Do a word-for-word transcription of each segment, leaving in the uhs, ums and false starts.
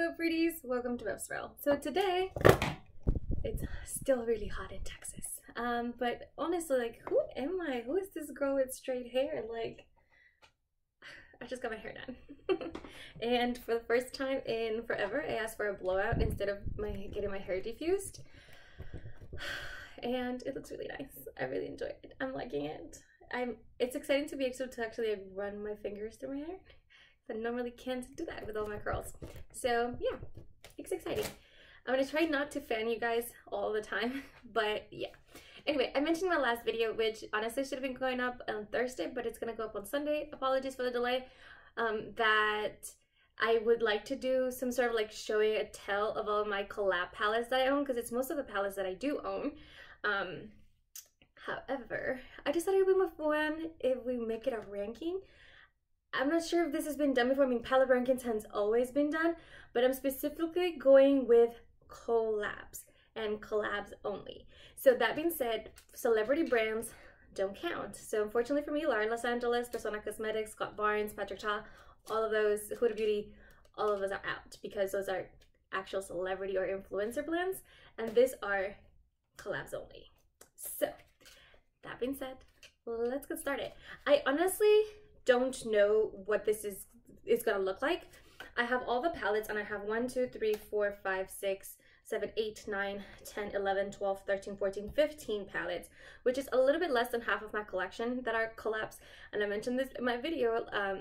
Hello pretties, welcome to Vivsterville. So today, it's still really hot in Texas, um, but honestly, like, who am I? Who is this girl with straight hair? Like, I just got my hair done. And for the first time in forever, I asked for a blowout instead of my getting my hair diffused. And it looks really nice. I really enjoy it. I'm liking it. I'm. It's exciting to be able to actually like, run my fingers through my hair. I normally can't do that with all my curls. So yeah, it's exciting. I'm gonna try not to fan you guys all the time, but yeah. Anyway, I mentioned my last video, which honestly should have been going up on Thursday, but it's gonna go up on Sunday. Apologies for the delay. Um, that I would like to do some sort of like showing a tell of all my collab palettes that I own, because it's most of the palettes that I do own. Um, however, I decided we move on if we make it a ranking. I'm not sure if this has been done before. I mean, palette rankings has always been done, but I'm specifically going with collabs and collabs only. So that being said, celebrity brands don't count. So unfortunately for me, Larly Los Angeles, Persona Cosmetics, Scott Barnes, Patrick Ta, all of those, Huda Beauty, all of those are out because those are actual celebrity or influencer brands, and these are collabs only. So that being said, let's get started. I honestly don't know what this is is gonna look like. I have all the palettes and I have one, two, three, four, five, six, seven, eight, nine, ten, eleven, twelve, thirteen, fourteen, fifteen palettes, which is a little bit less than half of my collection that are collabs. And I mentioned this in my video, um,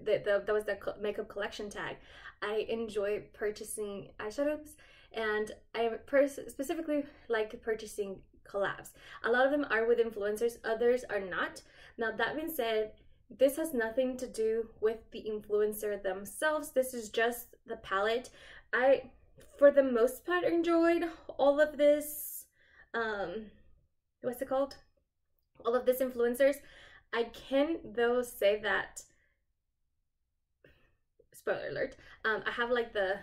the, the, that was the makeup collection tag. I enjoy purchasing eyeshadows and I specifically like purchasing collabs. A lot of them are with influencers, others are not. Now that being said, this has nothing to do with the influencer themselves. This is just the palette. I, for the most part, enjoyed all of this, um, what's it called? All of this influencers. I can, though, say that, spoiler alert, um, I have like the,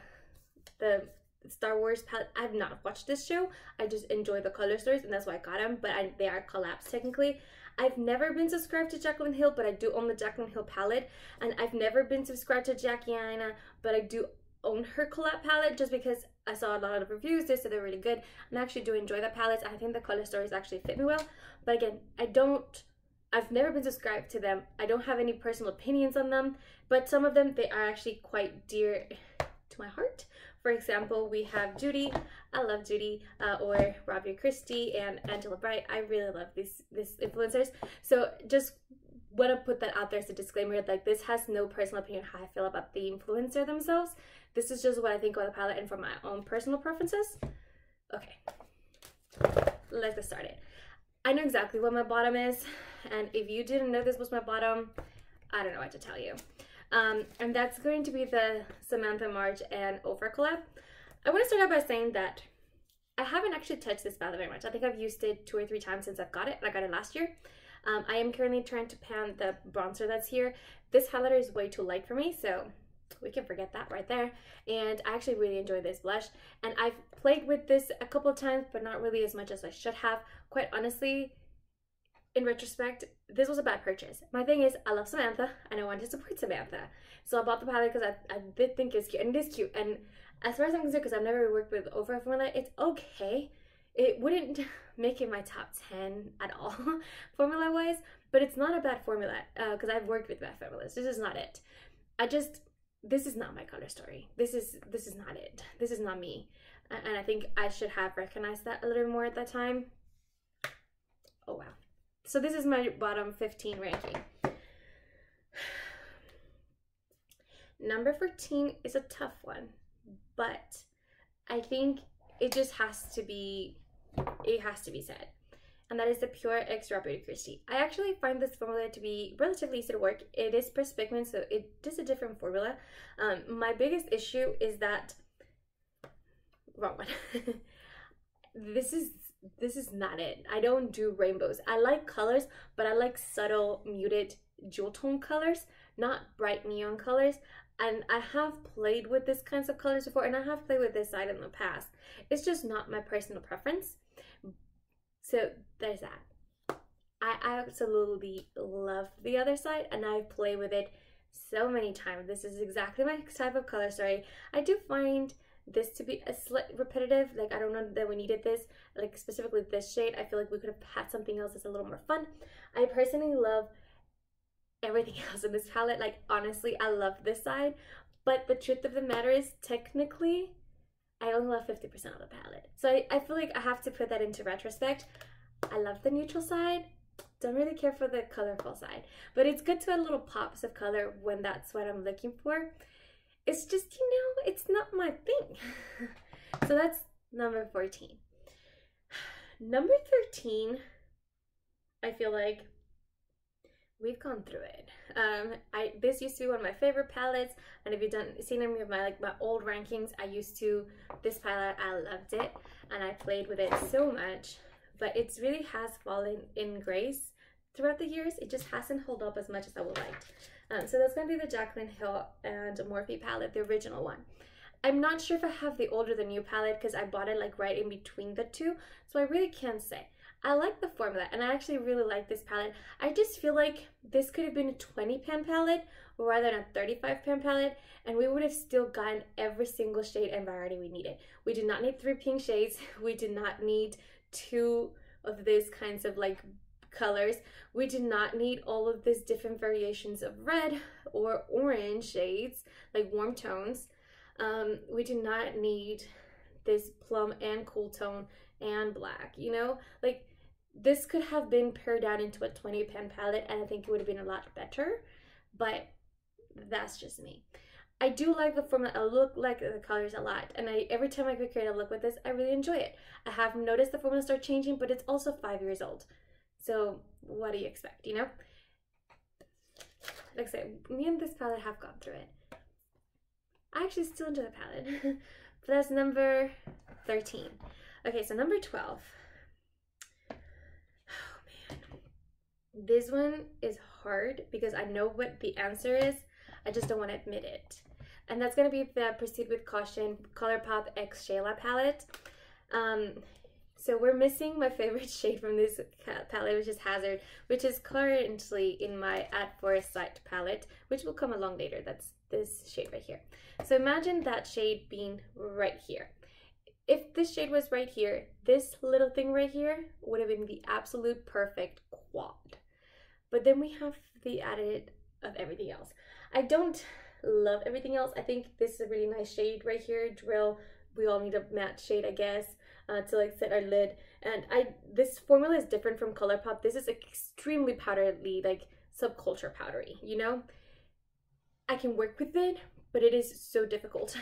the Star Wars palette. I have not watched this show. I just enjoy the color stories and that's why I got them, but I, they are collabs technically. I've never been subscribed to Jaclyn Hill, but I do own the Jaclyn Hill palette. And I've never been subscribed to Jackie Aina, but I do own her collab palette just because I saw a lot of reviews. They said they're really good. And I actually do enjoy the palettes. I think the color stories actually fit me well. But again, I don't, I've never been subscribed to them. I don't have any personal opinions on them. But some of them, they are actually quite dear to my heart. For example, we have Judy. I love Judy, uh, or Robbie Christie and Angela Bright. I really love these these influencers. So just want to put that out there as a disclaimer. Like, this has no personal opinion how I feel about the influencer themselves. This is just what I think about the palette and from my own personal preferences. Okay, let's get started. I know exactly what my bottom is, and if you didn't know this was my bottom, I don't know what to tell you. Um, and that's going to be the Samantha Marge and Ofra collab. I want to start out by saying that I haven't actually touched this palette very much. I think I've used it two or three times since I've got it. I got it last year. Um, I am currently trying to pan the bronzer that's here. This highlighter is way too light for me, so we can forget that right there. And I actually really enjoy this blush. And I've played with this a couple of times, but not really as much as I should have. Quite honestly, in retrospect, this was a bad purchase. My thing is, I love Samantha and I wanted to support Samantha. So I bought the palette because I, I did think it's cute, and it is cute. And as far as I'm concerned, because I've never worked with Ofra formula, it's okay. It wouldn't make it my top ten at all, formula-wise, but it's not a bad formula because uh, I've worked with bad formulas. This is not it. I just, this is not my color story. This is, this is not it. This is not me. And I think I should have recognized that a little more at that time. Oh, wow. So this is my bottom fifteen ranking. Number fourteen is a tough one, but I think it just has to be, it has to be said. And that is the Pure X Robert E. Christie. I actually find this formula to be relatively easy to work. It is pressed pigment, so it is a different formula. Um, my biggest issue is that, wrong one. This is, this is not it. I don't do rainbows. I like colors, but I like subtle muted jewel tone colors, not bright neon colors. And I have played with this kinds of colors before, and I have played with this side in the past. It's just not my personal preference. So there's that. I absolutely love the other side, and I've played with it so many times. This is exactly my type of color story. I do find this to be a slight repetitive. Like, I don't know that we needed this, like specifically this shade. I feel like we could have had something else that's a little more fun. I personally love everything else in this palette. Like, honestly, I love this side, but the truth of the matter is technically I only love fifty percent of the palette. So I, I feel like I have to put that into retrospect. I love the neutral side. Don't really care for the colorful side, but it's good to have little pops of color when that's what I'm looking for. It's just, you know, it's not my thing. So that's number fourteen. Number thirteen, I feel like we've gone through it. Um, I this used to be one of my favorite palettes, and if you've done seen any of my like my old rankings, I used to this palette. I loved it, and I played with it so much. But it really has fallen in grace throughout the years. It just hasn't held up as much as I would like. Um, so that's going to be the Jaclyn Hill and Morphe palette, the original one. I'm not sure if I have the older the new palette because I bought it like right in between the two, so I really can't say. I like the formula, and I actually really like this palette. I just feel like this could have been a twenty pan palette rather than a thirty-five pan palette, and we would have still gotten every single shade and variety we needed. We did not need three pink shades. We did not need two of these kinds of like colors. We did not need all of these different variations of red or orange shades, like warm tones. Um, we did not need this plum and cool tone and black, you know, like this could have been pared down into a twenty pan palette, and I think it would have been a lot better, but that's just me. I do like the formula. I look like the colors a lot, and I every time I create a look with this, I really enjoy it. I have noticed the formula start changing, but it's also five years old, so what do you expect, you know? Like I said, me and this palette have gone through it. I actually still enjoy the palette, but that's number thirteen. Okay, so number twelve. Oh man, this one is hard because I know what the answer is. I just don't want to admit it. And that's going to be the Proceed With Caution ColourPop X Shayla palette. Um, so we're missing my favorite shade from this palette, which is Hazard, which is currently in my At Forest Sight palette, which will come along later. That's this shade right here. So imagine that shade being right here. If this shade was right here, this little thing right here would have been the absolute perfect quad. But then we have the added of everything else. I don't love everything else. I think this is a really nice shade right here. Drill, we all need a matte shade, I guess, uh, to like set our lid. And I this formula is different from ColourPop. This is extremely powdery, like subculture powdery, you know? I can work with it, but it is so difficult,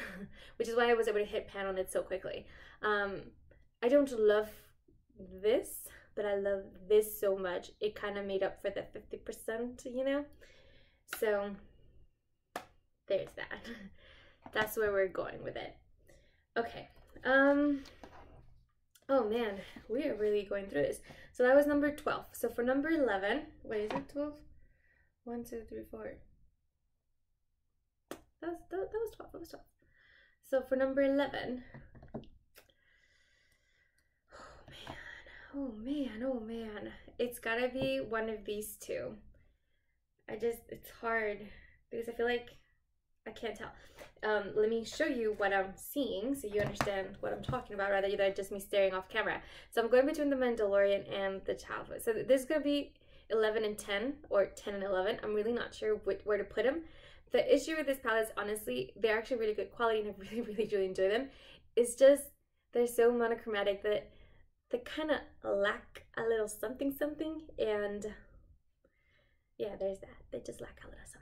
which is why I was able to hit pan on it so quickly. Um, I don't love this, but I love this so much. It kind of made up for the fifty percent, you know? So there's that. That's where we're going with it. Okay. Um, oh man, we are really going through this. So that was number twelve. So for number eleven, wait, is it twelve? One, two, three, four. That was, that, that was twelve, that was twelve. So for number eleven, oh man, oh man, oh man. It's gotta be one of these two. I just, it's hard because I feel like I can't tell. Um, let me show you what I'm seeing so you understand what I'm talking about rather than just me staring off camera. So I'm going between the Mandalorian and the Childhood. So this is going to be eleven and ten or ten and eleven. I'm really not sure wh where to put them. The issue with this palette is honestly, they're actually really good quality and I really, really, really enjoy them. It's just they're so monochromatic that they kind of lack a little something something, and yeah, there's that. They just lack a little something.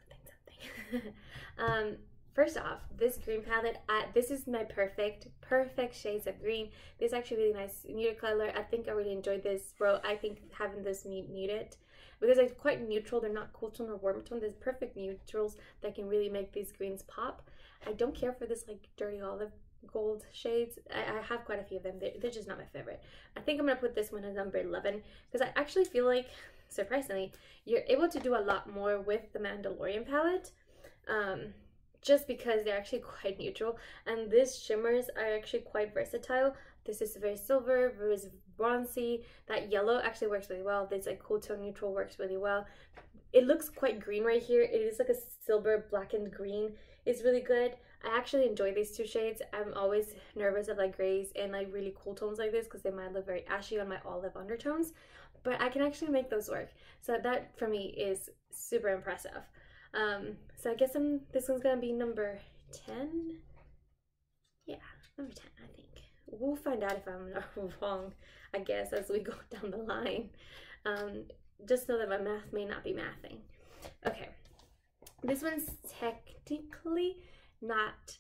um, first off, this green palette, I, this is my perfect, perfect shades of green. This is actually really nice muted color. I think I really enjoyed this row. I think having this muted, because it's quite neutral, they're not cool tone or warm tone. There's perfect neutrals that can really make these greens pop. I don't care for this like dirty olive gold shades. I, I have quite a few of them. They're, they're just not my favorite. I think I'm gonna put this one as number eleven because I actually feel like, surprisingly, you're able to do a lot more with the Mandalorian palette, um, just because they're actually quite neutral, and these shimmers are actually quite versatile. This is very silver, very bronzy. That yellow actually works really well. This like cool tone neutral works really well. It looks quite green right here. It is like a silver blackened green. It's really good. I actually enjoy these two shades. I'm always nervous of like grays and like really cool tones like this because they might look very ashy on my olive undertones, but I can actually make those work. So that for me is super impressive. Um, so I guess I'm, this one's gonna be number ten. Yeah, number ten, I think. We'll find out if I'm wrong, I guess, as we go down the line. Um, just know that my math may not be mathing. Okay, this one's technically not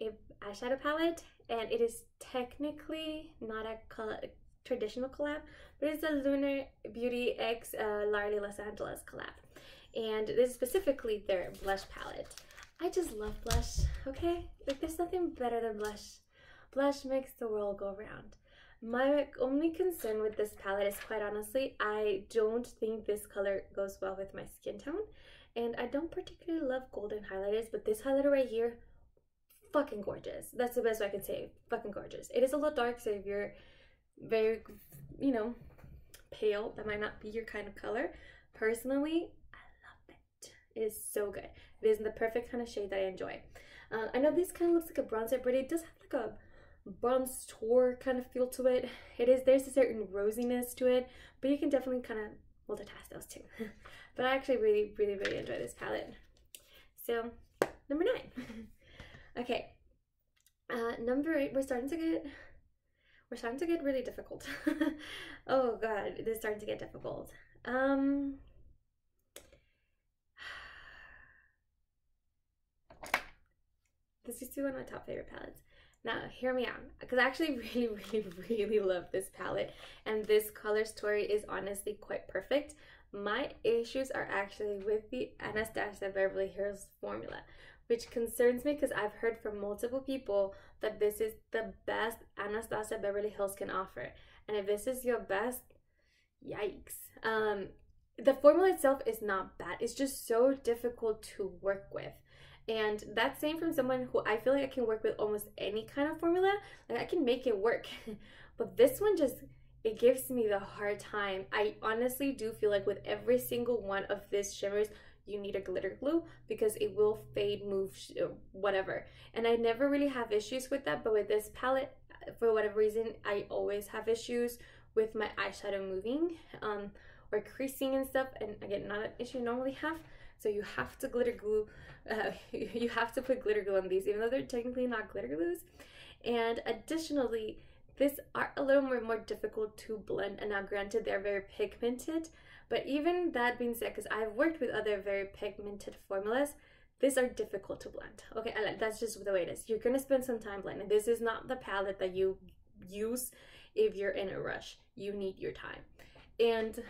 an eyeshadow palette, and it is technically not a color, traditional collab, but it's a Lunar Beauty X uh, Larly Los Angeles collab. And this is specifically their blush palette. I just love blush, okay? Like, there's nothing better than blush. Blush makes the world go round. My only concern with this palette is, quite honestly, I don't think this color goes well with my skin tone. And I don't particularly love golden highlighters, but this highlighter right here, fucking gorgeous. That's the best way I can say it. Fucking gorgeous. It is a little dark, so if you're very, you know, pale, that might not be your kind of color. Personally, I love it. It is so good. It is the perfect kind of shade that I enjoy. Uh, I know this kind of looks like a bronzer, but it does have like a bronze tour kind of feel to it. It is, there's a certain rosiness to it, but you can definitely kind of multitask those two. But I actually really, really, really enjoy this palette. So, number nine. Okay, uh, number eight. We're starting to get, we're starting to get really difficult. Oh God, this is starting to get difficult. Um, this is two of my top favorite palettes. Now, hear me out, because I actually really, really, really love this palette, and this color story is honestly quite perfect. My issues are actually with the Anastasia Beverly Hills formula, which concerns me because I've heard from multiple people that this is the best Anastasia Beverly Hills can offer. And if this is your best, yikes. Um, the formula itself is not bad. It's just so difficult to work with. And that's saying from someone who I feel like I can work with almost any kind of formula. Like, I can make it work. But this one just, it gives me the hard time. I honestly do feel like with every single one of these shimmers, you need a glitter glue because it will fade, move, whatever. And I never really have issues with that. But with this palette, for whatever reason, I always have issues with my eyeshadow moving um, or creasing and stuff. And again, not an issue I normally have. So you have to glitter glue, uh, you have to put glitter glue on these, even though they're technically not glitter glues. And additionally, these are a little more, more difficult to blend. And now granted, they're very pigmented, but even that being said, because I've worked with other very pigmented formulas, these are difficult to blend. Okay, that's just the way it is. You're gonna spend some time blending. This is not the palette that you use if you're in a rush. You need your time. And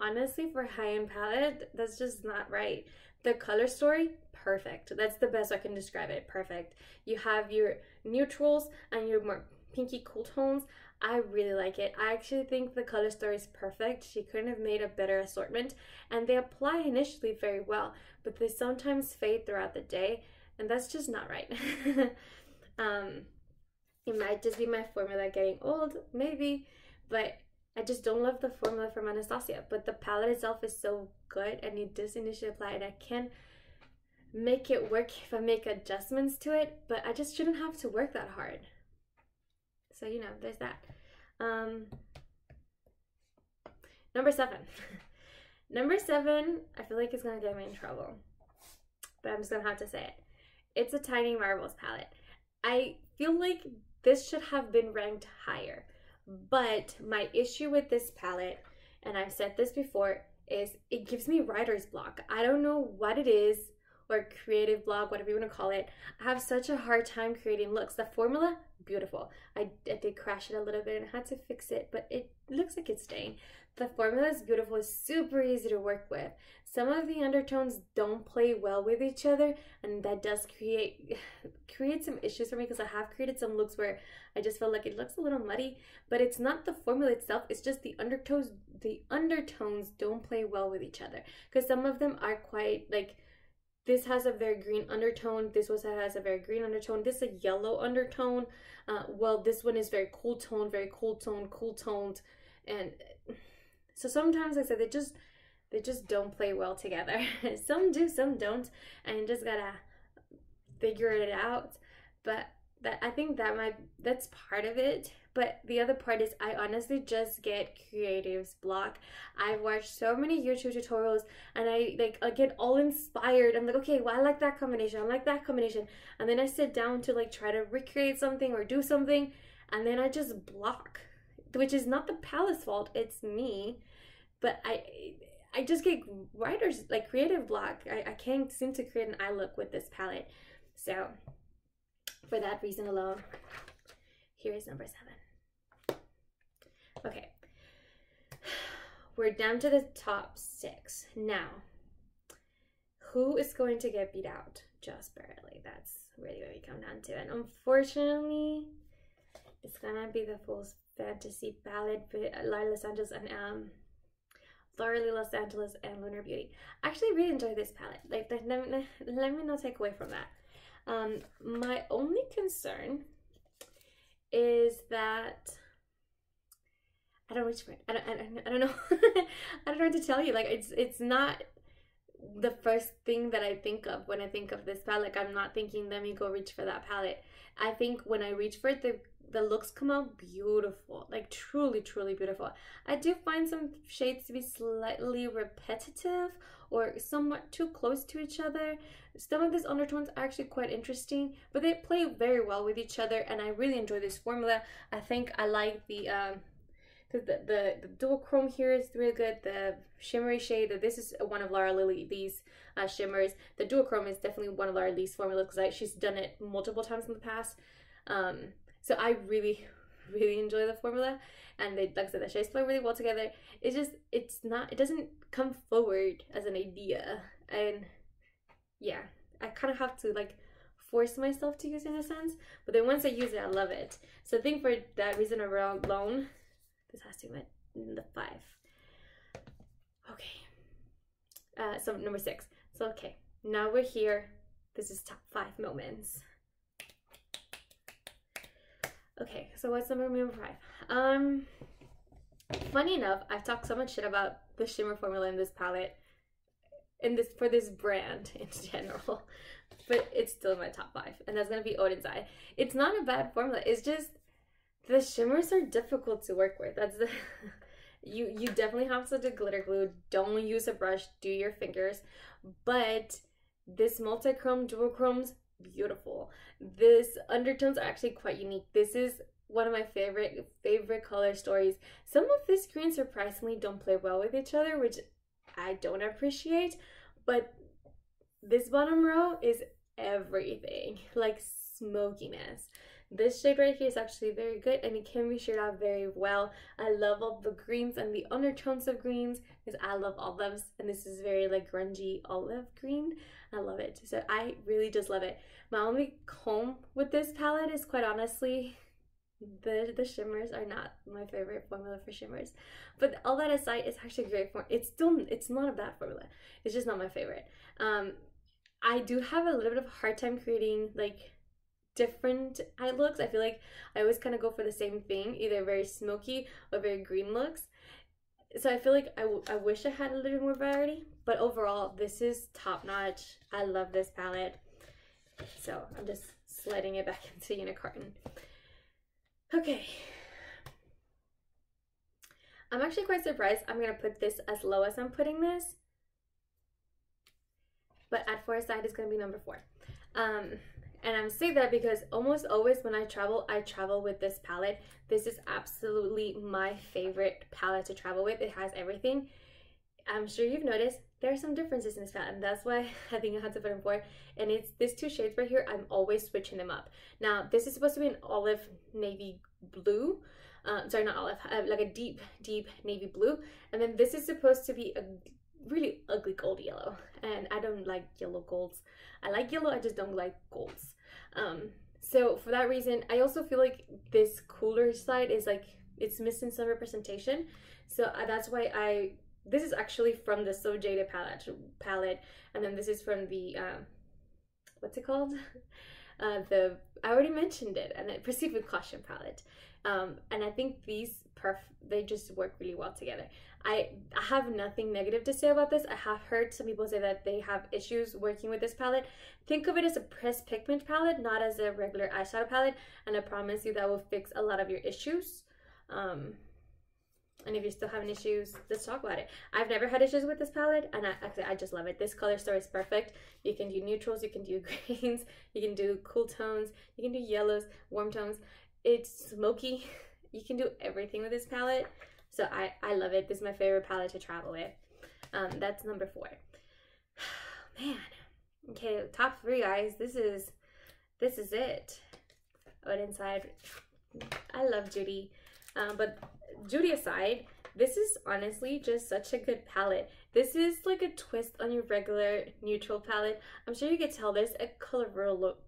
honestly, for high-end palette, that's just not right. The color story, perfect. That's the best I can describe it. Perfect. You have your neutrals and your more pinky cool tones. I really like it. I actually think the color story is perfect. She couldn't have made a better assortment, and they apply initially very well, but they sometimes fade throughout the day, and that's just not right. um, it might just be my formula getting old, maybe, but I just don't love the formula from Anastasia, but the palette itself is so good, and it does initially apply, and I can make it work if I make adjustments to it, but I just shouldn't have to work that hard. So, you know, there's that. Um, number seven. Number seven, I feel like it's gonna get me in trouble, but I'm just gonna have to say it. It's a Tiny Marbles palette. I feel like this should have been ranked higher. But my issue with this palette, and I've said this before, is it gives me writer's block. I don't know what it is, or creative block, whatever you want to call it. I have such a hard time creating looks. The formula, beautiful. I, I did crash it a little bit and had to fix it, but it looks like it's staying. The formula is beautiful. It's super easy to work with. Some of the undertones don't play well with each other, and that does create create some issues for me because I have created some looks where I just feel like it looks a little muddy, but it's not the formula itself. It's just the undertones, the undertones don't play well with each other because some of them are quite like, this has a very green undertone. This one has a very green undertone. This is a yellow undertone. Uh, well, this one is very cool toned, very cool toned, cool toned. And so sometimes, like I said, they just, they just don't play well together. Some do, some don't, and you just gotta figure it out. But that, I think that might, that's part of it. But the other part is I honestly just get creative's block. I've watched so many YouTube tutorials and I like I get all inspired. I'm like, okay, well, I like that combination, I like that combination. And then I sit down to like try to recreate something or do something, and then I just block, which is not the palette's fault, it's me. But I I just get writer's, like creative block. I, I can't seem to create an eye look with this palette. So for that reason alone, here is number seven. Okay, we're down to the top six. Now, who is going to get beat out? Just barely. That's really what we come down to. And unfortunately, it's gonna be the Fool's Fantasy palette, Larly Los Angeles and um, Larly Los Angeles and Lunar Beauty. I actually really enjoy this palette. Like, let me, let me not take away from that. Um, my only concern is that I don't know which one. I don't, I don't, I don't know. I don't know what to tell you. Like, it's it's not the first thing that I think of when I think of this palette. Like, I'm not thinking, let me go reach for that palette. I think when I reach for it, the, the looks come out beautiful. Like, truly, truly beautiful. I do find some shades to be slightly repetitive or somewhat too close to each other. Some of these undertones are actually quite interesting, but they play very well with each other, and I really enjoy this formula. I think I like the... Um, The, the, the dual chrome here is really good. The shimmery shade, that this is one of Laura Lee Lee's uh, shimmers. The dual chrome is definitely one of Laura Lee's formulas because she's done it multiple times in the past. Um, so I really, really enjoy the formula, and they, like I said, the shades play really well together. It's just, it's not, it doesn't come forward as an idea, and yeah, I kind of have to like force myself to use it in a sense. But then once I use it, I love it. So I think for that reason alone, this has to be the five. Okay. Uh, so number six. So okay, now we're here. This is top five moments. Okay, so what's number number five? Um, funny enough, I've talked so much shit about the shimmer formula in this palette, in this for this brand in general, but it's still in my top five, and that's gonna be Odin's Eye. It's not a bad formula. It's just the shimmers are difficult to work with. That's the you you definitely have to do glitter glue. Don't use a brush, do your fingers. But this multi-chrome, dual chrome's beautiful. This undertones are actually quite unique. This is one of my favorite favorite color stories. Some of these greens surprisingly don't play well with each other, which I don't appreciate, but this bottom row is everything. Like smokiness. This shade right here is actually very good, and it can be shared out very well. I love all the greens and the undertones of greens because I love olives, and this is very like grungy olive green. I love it. So I really just love it. My only comb with this palette is quite honestly the the shimmers are not my favorite formula for shimmers. But all that aside, it's actually a great form. It's still it's not a bad formula. It's just not my favorite. Um, I do have a little bit of a hard time creating like different eye looks. I feel like I always kind of go for the same thing, either very smoky or very green looks. So I feel like I, w I wish I had a little more variety, but overall this is top notch. I love this palette. So I'm just sliding it back into Unicarton. Okay. I'm actually quite surprised I'm gonna put this as low as I'm putting this, but at four side is gonna be number four. Um, And I'm saying that because almost always when I travel, I travel with this palette. This is absolutely my favorite palette to travel with. It has everything. I'm sure you've noticed there are some differences in this palette, and that's why I think I had to put them forward. And it's these two shades right here, I'm always switching them up. Now, this is supposed to be an olive navy blue. Um, sorry, not olive, uh, like a deep, deep navy blue. And then this is supposed to be a really ugly gold yellow, and I don't like yellow golds. I like yellow, I just don't like golds. Um, so for that reason, I also feel like this cooler side is like it's missing some representation. So uh, that's why I this is actually from the Sojade palette palette, and then this is from the um, what's it called? uh, the, I already mentioned it, and Proceed with Caution palette. Um, and I think these perf, they just work really well together. I, I have nothing negative to say about this. I have heard some people say that they have issues working with this palette. Think of it as a pressed pigment palette, not as a regular eyeshadow palette, and I promise you that will fix a lot of your issues. Um, and if you're still having issues, let's talk about it. I've never had issues with this palette, and I, actually, I just love it. This color story is perfect. You can do neutrals, you can do greens, you can do cool tones, you can do yellows, warm tones. It's smoky. You can do everything with this palette. So I, I love it. This is my favorite palette to travel with. Um, that's number four. Man. Okay, top three, guys. This is this is it. Odin's eye. I love Judy. Um, but Judy aside, this is honestly just such a good palette. This is like a twist on your regular neutral palette. I'm sure you could tell there's a color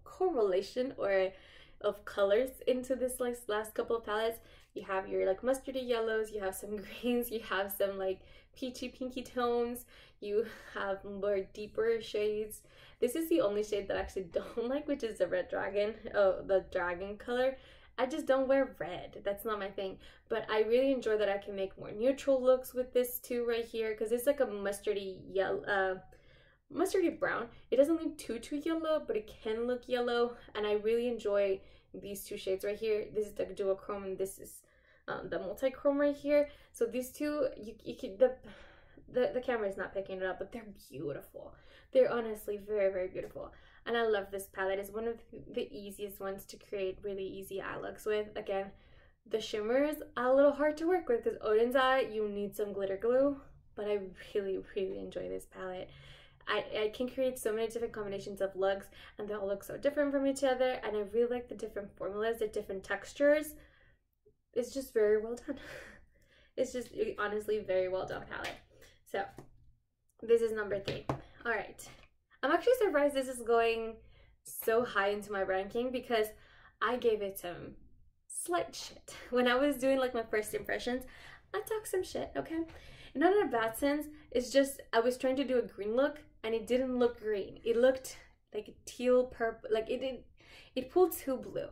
correlation or of colors into this like last couple of palettes. You have your like mustardy yellows, you have some greens, you have some like peachy pinky tones, you have more deeper shades. This is the only shade that I actually don't like, which is the red dragon, oh, the dragon color. I just don't wear red, that's not my thing, but I really enjoy that I can make more neutral looks with this too right here, because it's like a mustardy yellow, uh, mustardy brown. It doesn't look too too yellow, but it can look yellow, and I really enjoy these two shades right here. This is the duochrome, and this is um, the multichrome right here. So these two, you, you can, the, the the camera is not picking it up, but they're beautiful. They're honestly very very beautiful, and I love this palette. It's one of the easiest ones to create really easy eye looks with. Again, the shimmers are a little hard to work with because Odin's eye, you need some glitter glue, but I really really enjoy this palette. I, I can create so many different combinations of looks, and they all look so different from each other, and I really like the different formulas, the different textures. It's just very well done. It's just honestly very well done palette. So this is number three. All right, I'm actually surprised this is going so high into my ranking because I gave it some slight shit. When I was doing like my first impressions, I talked some shit, okay? Not in a bad sense, it's just I was trying to do a green look and it didn't look green. It looked like a teal purple, like it didn't, it pulled too blue.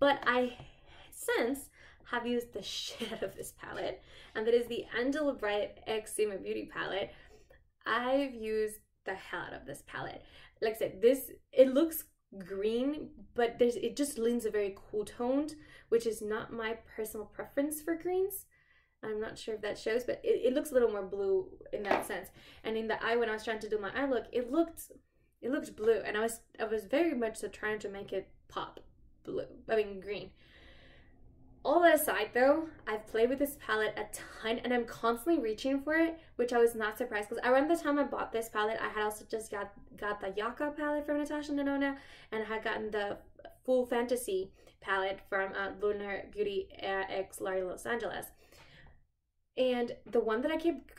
But I since have used the shit of this palette, and that is the Angela Bright Exuma Beauty palette. I've used the hell out of this palette. Like I said, this, it looks green, but there's, it just lends a very cool toned, which is not my personal preference for greens. I'm not sure if that shows, but it, it looks a little more blue in that sense. And in the eye, when I was trying to do my eye look, it looked, it looked blue, and I was, I was very much so trying to make it pop blue. I mean green. All that aside, though, I've played with this palette a ton, and I'm constantly reaching for it, which I was not surprised because around the time I bought this palette, I had also just got got the Yaka palette from Natasha Denona, and I had gotten the Fool's Fantasy palette from uh, Lunar Beauty uh, X Larly Los Angeles. And the one that I kept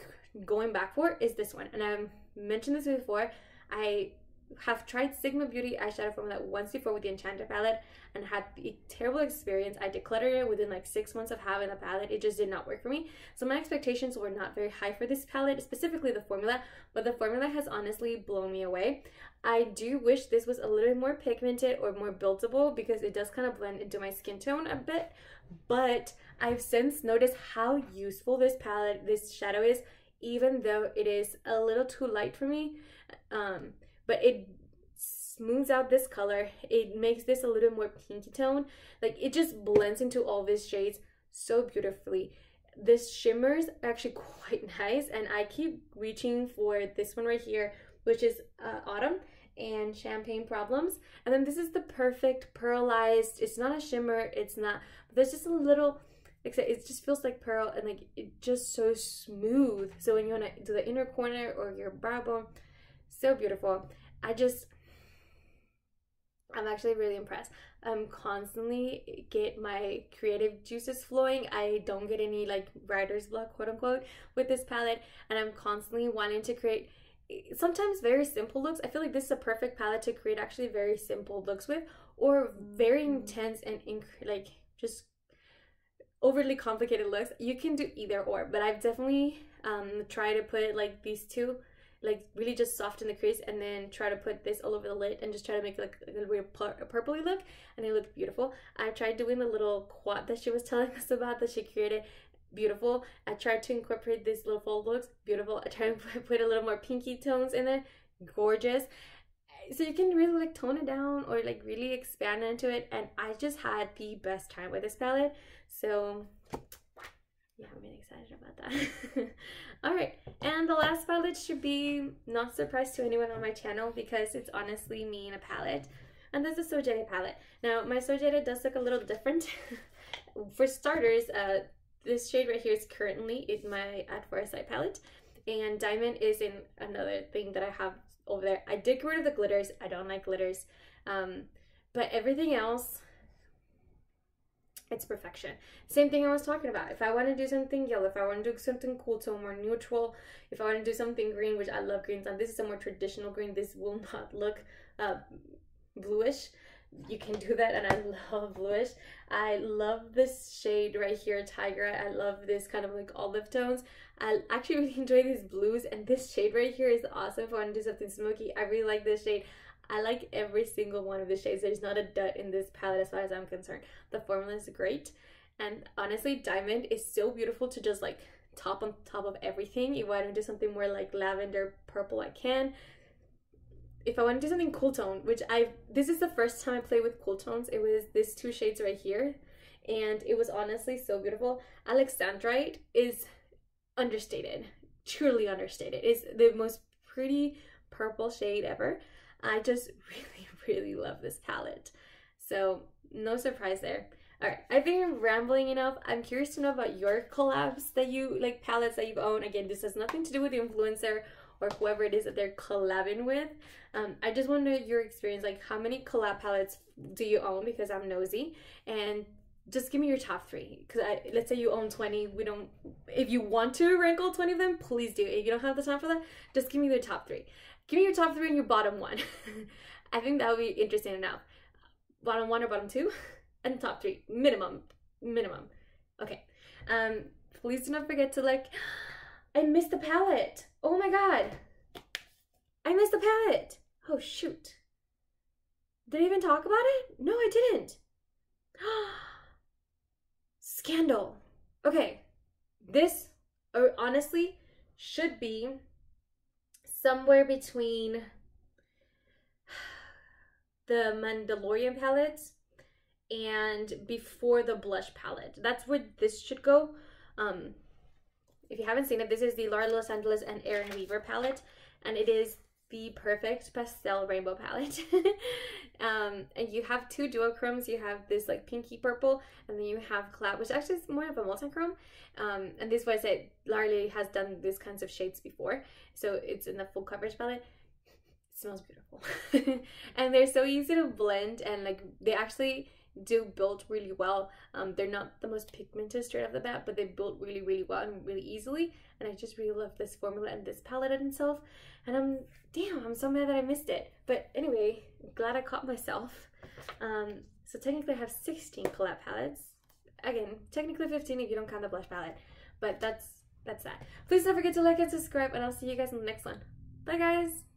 going back for is this one. And I've mentioned this before. I have tried Sigma Beauty eyeshadow formula once before with the Enchanted palette and had a terrible experience. I decluttered it within like six months of having the palette. It just did not work for me. So my expectations were not very high for this palette, specifically the formula, but the formula has honestly blown me away. I do wish this was a little more pigmented or more buildable because it does kind of blend into my skin tone a bit, but I've since noticed how useful this palette, this shadow is, even though it is a little too light for me. Um, but it smooths out this color. It makes this a little more pinky tone. Like, it just blends into all these shades so beautifully. This shimmers are actually quite nice, and I keep reaching for this one right here, which is uh, Autumn and Champagne Problems. And then this is the perfect pearlized, it's not a shimmer, it's not, there's just a little, like I said, it just feels like pearl, and like it just so smooth. So when you want to do the inner corner or your brow bone, so beautiful. I just, I'm actually really impressed. I'm constantly get my creative juices flowing. I don't get any like writer's block, quote unquote, with this palette, and I'm constantly wanting to create sometimes very simple looks. I feel like this is a perfect palette to create actually very simple looks with, or very intense and inc- like just overly complicated looks. You can do either or, but I've definitely um tried to put like these two like really just soften the crease and then try to put this all over the lid and just try to make like a weird pur purpley look, and they look beautiful. I tried doing the little quad that she was telling us about that she created. Beautiful. I tried to incorporate these little fold looks. Beautiful. I tried to put a little more pinky tones in there. Gorgeous. So you can really like tone it down or like really expand into it, and I just had the best time with this palette. So yeah, I'm really excited about that. Alright, and the last palette should be not a surprise to anyone on my channel because it's honestly me in a palette, and this is the Sojade palette. Now my Sojade does look a little different. For starters, uh, this shade right here is currently in my At First Sight palette, and Diamond is in another thing that I have over there. I did get rid of the glitters. I don't like glitters, um, but everything else, it's perfection. Same thing I was talking about. If I want to do something yellow, if I want to do something cool tone, more neutral, if I want to do something green, which I love greens, and this is a more traditional green, this will not look uh, bluish. You can do that, and I love bluish. I love this shade right here, Tiger. I love this kind of like olive tones. I actually really enjoy these blues, and this shade right here is awesome if I want to do something smoky. I really like this shade. I like every single one of the shades. There's not a dud in this palette as far as I'm concerned. The formula is great, and honestly, Diamond is so beautiful to just like top on top of everything. If I want to do something more like lavender, purple, I can. If I want to do something cool tone, which I this is the first time I played with cool tones, it was these two shades right here, and it was honestly so beautiful. Alexandrite is understated, truly understated. It's the most pretty purple shade ever. I just really, really love this palette. So no surprise there. All right, I think I'm rambling enough. I'm curious to know about your collabs that you like, palettes that you own. Again, this has nothing to do with the influencer or whoever it is that they're collabing with. Um, I just want to know your experience, like how many collab palettes do you own, because I'm nosy, and just give me your top three, because let's say you own twenty, we don't, if you want to rank all twenty of them, please do. If you don't have the time for that, just give me the top three. Give me your top three and your bottom one. I think that would be interesting enough. Bottom one or bottom two, and top three, minimum, minimum. Okay, um, please do not forget to like, I missed the palette. Oh my god, I missed the palette. Oh shoot, did I even talk about it? No, I didn't. Scandal. Okay, this or honestly should be somewhere between the Mandalorian palette and before the blush palette. That's where this should go. Um, if you haven't seen it, this is the Larly Los Angeles and Erin Weaver palette, and it is the perfect pastel rainbow palette. Um, and you have two duochromes. You have this like pinky purple, and then you have cloud, which actually is more of a multichrome. Um, and this was it. Larly has done these kinds of shades before, so it's in the full coverage palette. It smells beautiful. And they're so easy to blend, and like they actually do build really well. Um, they're not the most pigmented straight off the bat, but they build really, really well and really easily. And I just really love this formula and this palette in itself. And I'm, damn, I'm so mad that I missed it. But anyway, glad I caught myself. Um, so technically I have sixteen collab palettes. Again, technically fifteen if you don't count the blush palette. But that's, that's that. Please don't forget to like and subscribe, and I'll see you guys in the next one. Bye guys!